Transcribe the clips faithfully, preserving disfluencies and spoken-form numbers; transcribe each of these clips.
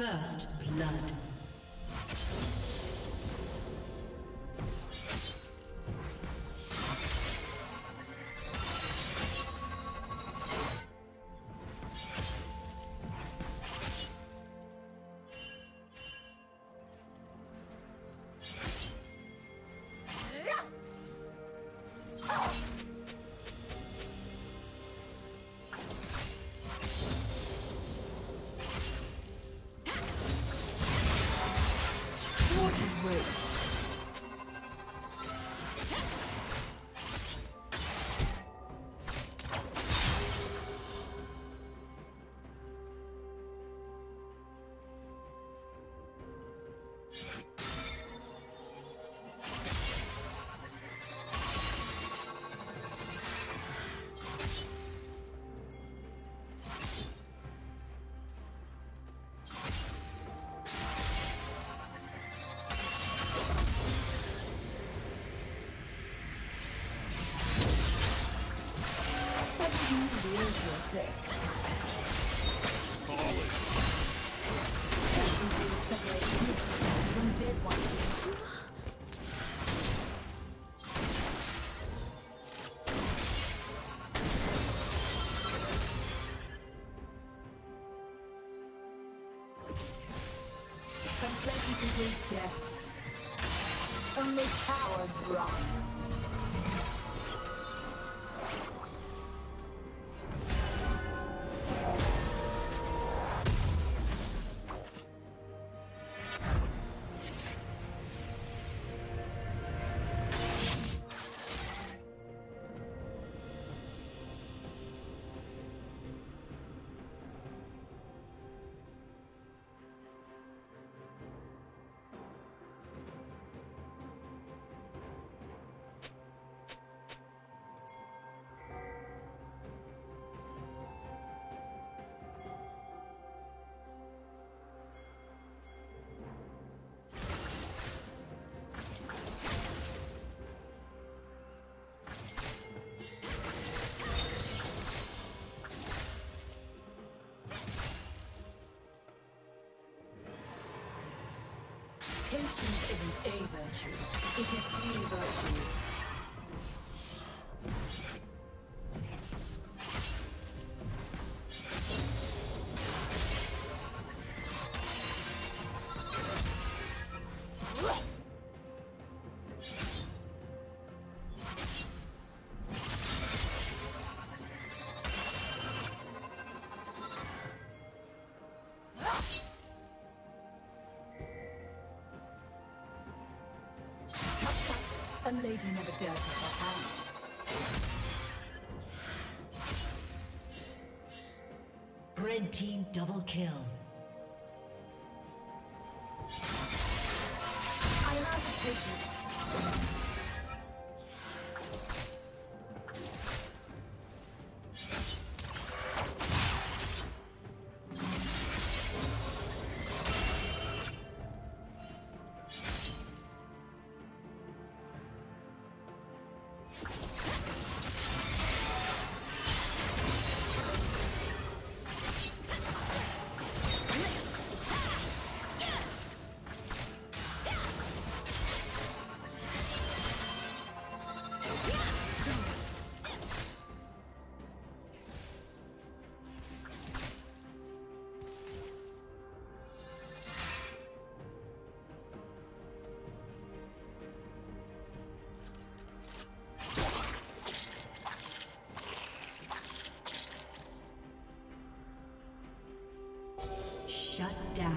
First blood. Death. Only cowards run. Patience isn't a virtue, it is the virtue. A lady never dirties her hands. Red team double kill. I am out of patience. Shut down.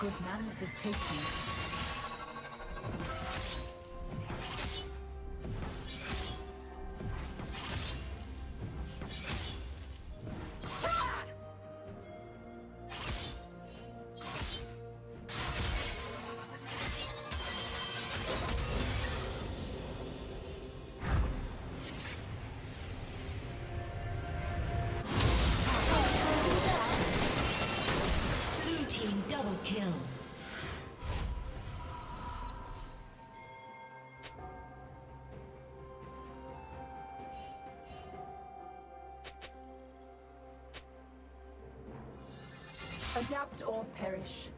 Good manners is patience. Adapt or perish.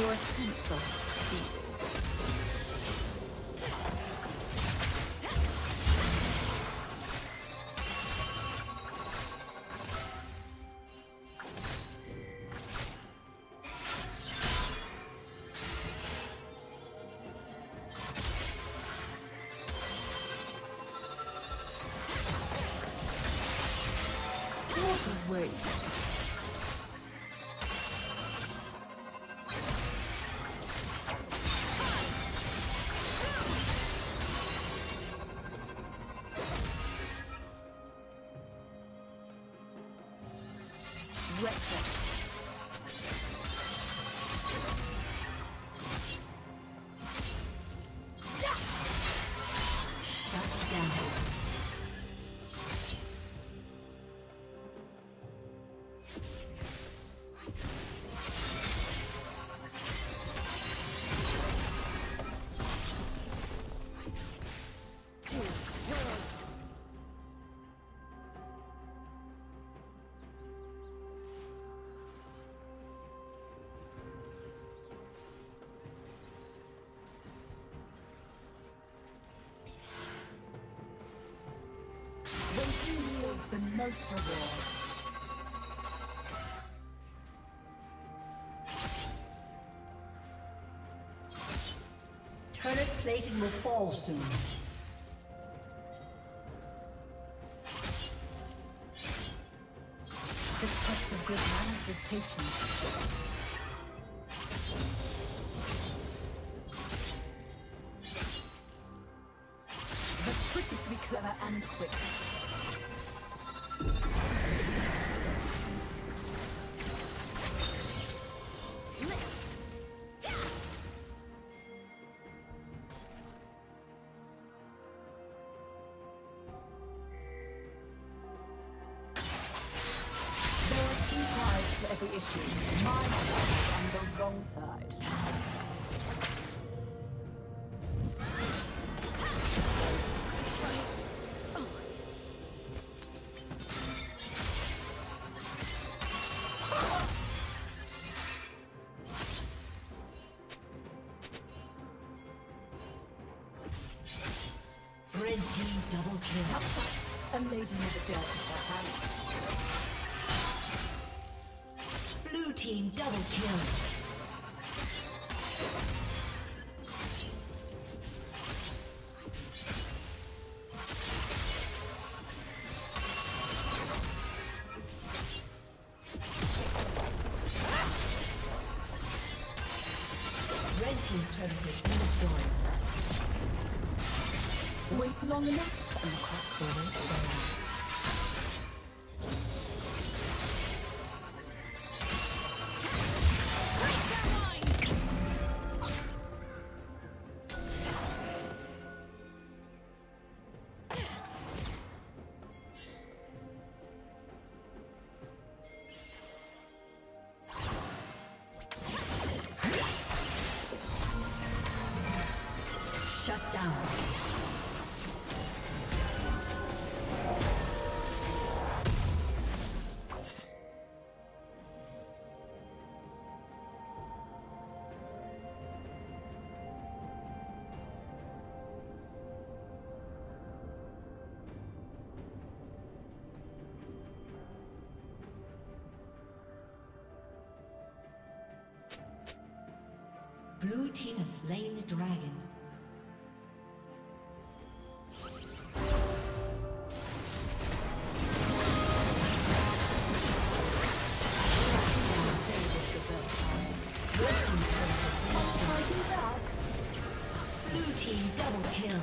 Your pizza. What a waste. Reckless. Cause for war. Turret plating will fall soon. This test of good manners is patience. The trick is to be clever and quick. The issue, my side and the wrong side. Team's turret has been destroyed. Wait long enough and the cracks will show. Blue team has slain the dragon. Blue team double kill.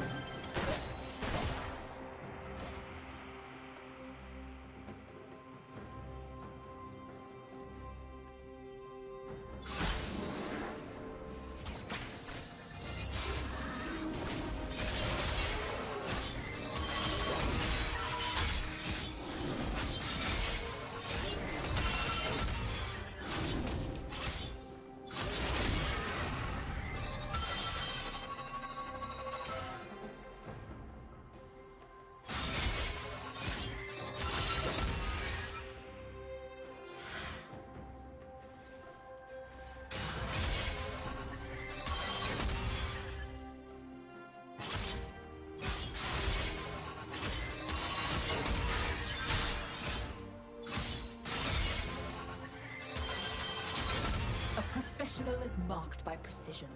Is marked by precision.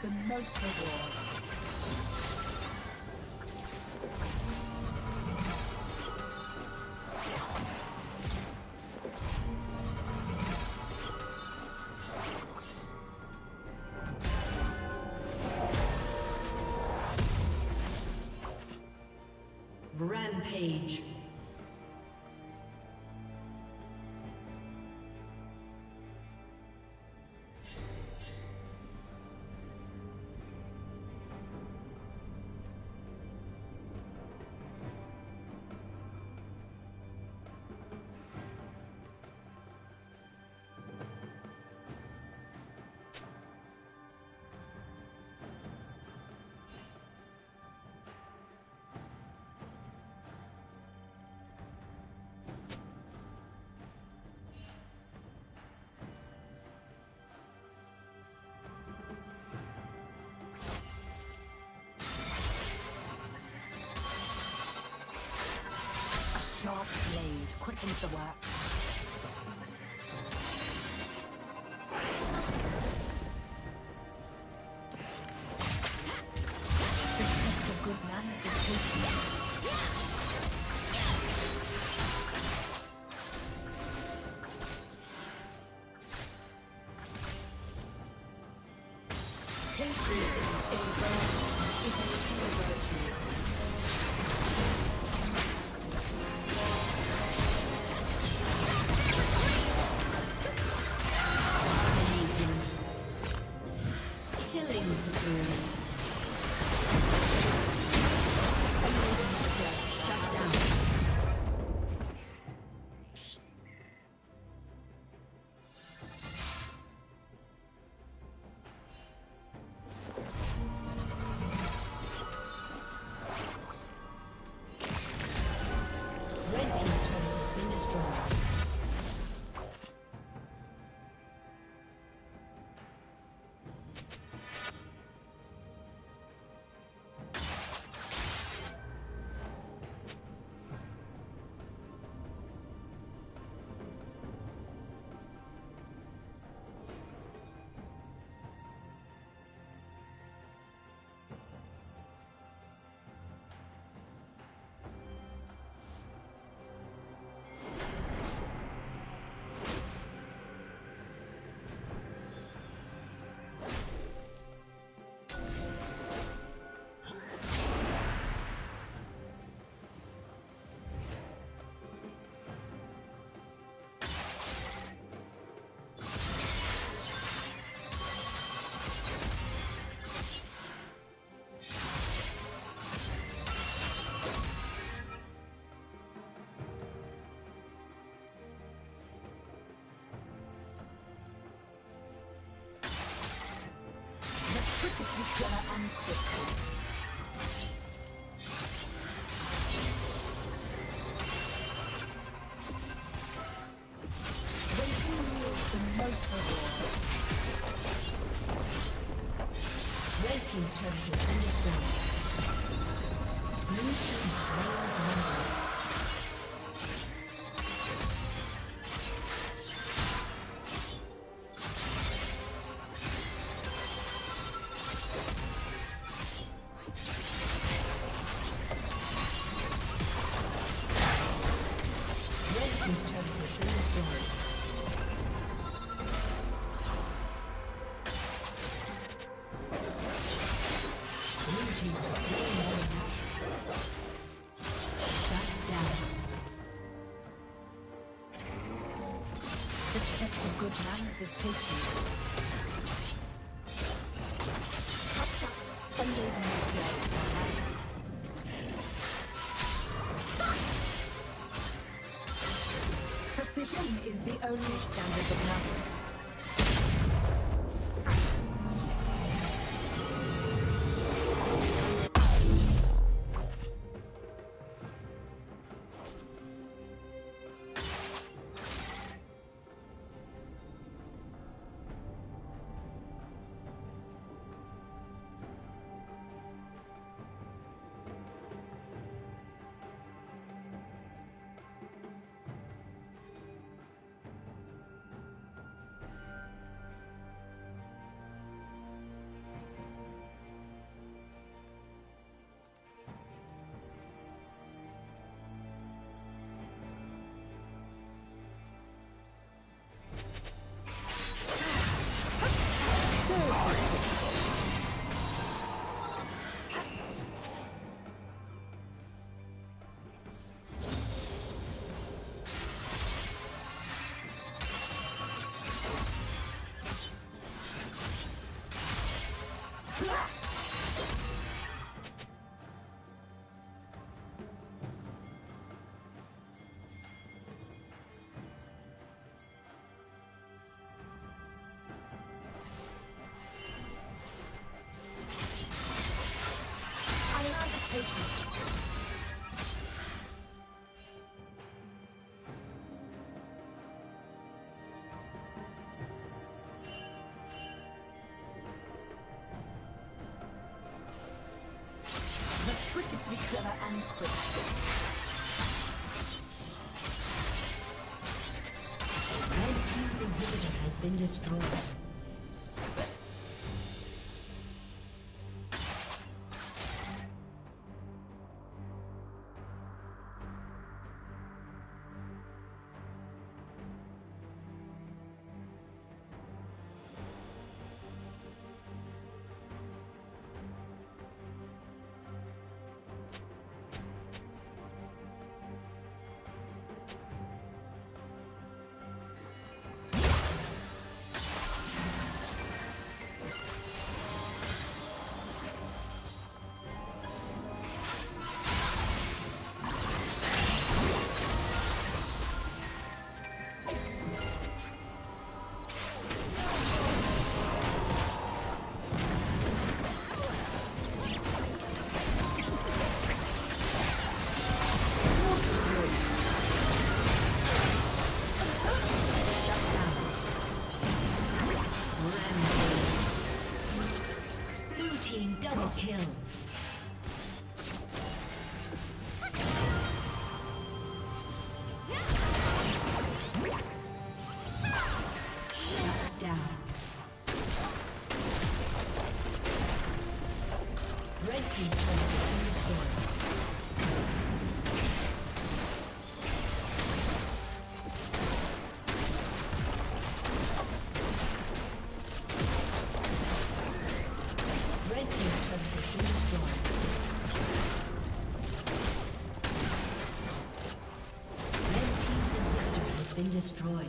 The most reward. Rampage. blade quickens the work. Team's turret has been destroyed. Blue team slain dragon. This is taking. Precision is the only standard that matters. destroyed. Destroyed.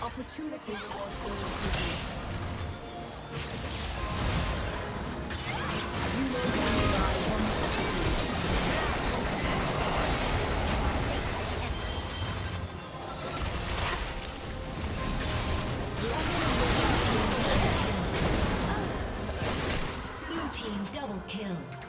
Opportunity for you. Blue team double kill.